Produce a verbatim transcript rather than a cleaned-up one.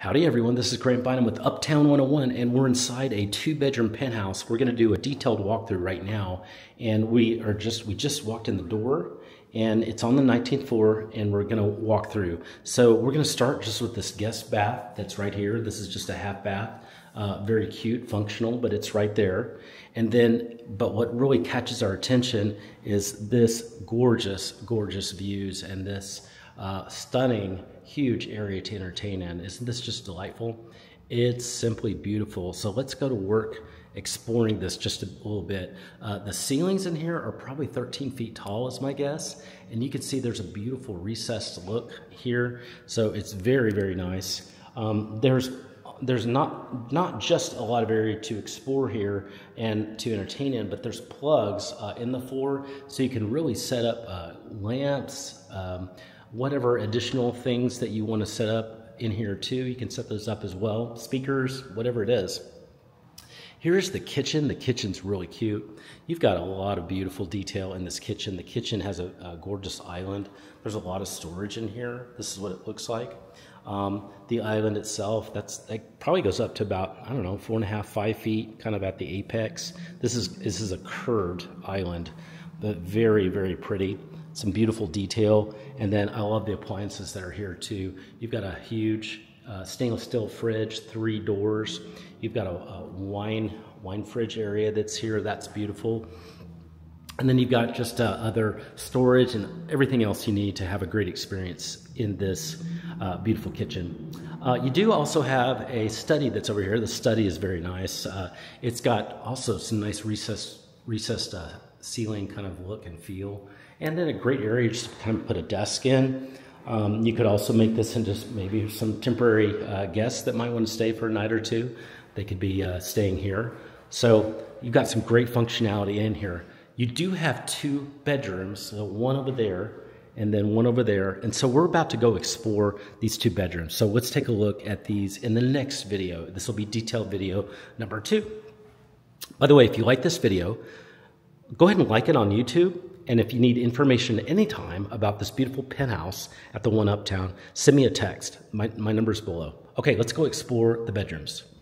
Howdy everyone, this is Grant Bynum with Uptown one oh one, and we're inside a two-bedroom penthouse. We're going to do a detailed walkthrough right now, and we are just we just walked in the door, and it's on the nineteenth floor, and we're going to walk through. So we're going to start just with this guest bath that's right here. This is just a half bath, uh, very cute, functional, but it's right there. And then, but what really catches our attention is this gorgeous, gorgeous views and this Uh, stunning, huge area to entertain in. Isn't this just delightful? It's simply beautiful. So let's go to work exploring this just a little bit. Uh, the ceilings in here are probably thirteen feet tall is my guess. And you can see there's a beautiful recessed look here. So it's very, very nice. Um, there's there's not not just a lot of area to explore here and to entertain in, but there's plugs uh, in the floor. So you can really set up uh, lamps, um, whatever additional things that you want to set up in here too. You can set those up as well. Speakers, whatever it is. Here's the kitchen. The kitchen's really cute. You've got a lot of beautiful detail in this kitchen. The kitchen has a, a gorgeous island. There's a lot of storage in here. This is what it looks like. Um, the island itself, that's, that probably goes up to about, I don't know, four and a half, five feet, kind of at the apex. This is, this is a curved island, but very, very pretty. Some beautiful detail, and then I love the appliances that are here too. You've got a huge uh, stainless steel fridge, three doors. You've got a, a wine wine fridge area that's here. That's beautiful. And then you've got just uh, other storage and everything else you need to have a great experience in this uh, beautiful kitchen. Uh, you do also have a study that's over here. The study is very nice. Uh, it's got also some nice recessed recessed uh, ceiling kind of look and feel. And then a great area just to kind of put a desk in. Um, you could also make this into maybe some temporary uh, guests that might want to stay for a night or two. They could be uh, staying here. So you've got some great functionality in here. You do have two bedrooms, so one over there and then one over there. And so we're about to go explore these two bedrooms. So let's take a look at these in the next video. This will be detailed video number two. By the way, if you like this video, go ahead and like it on YouTube. And if you need information at any time about this beautiful penthouse at the One Uptown, send me a text. My, my number's below. Okay, let's go explore the bedrooms.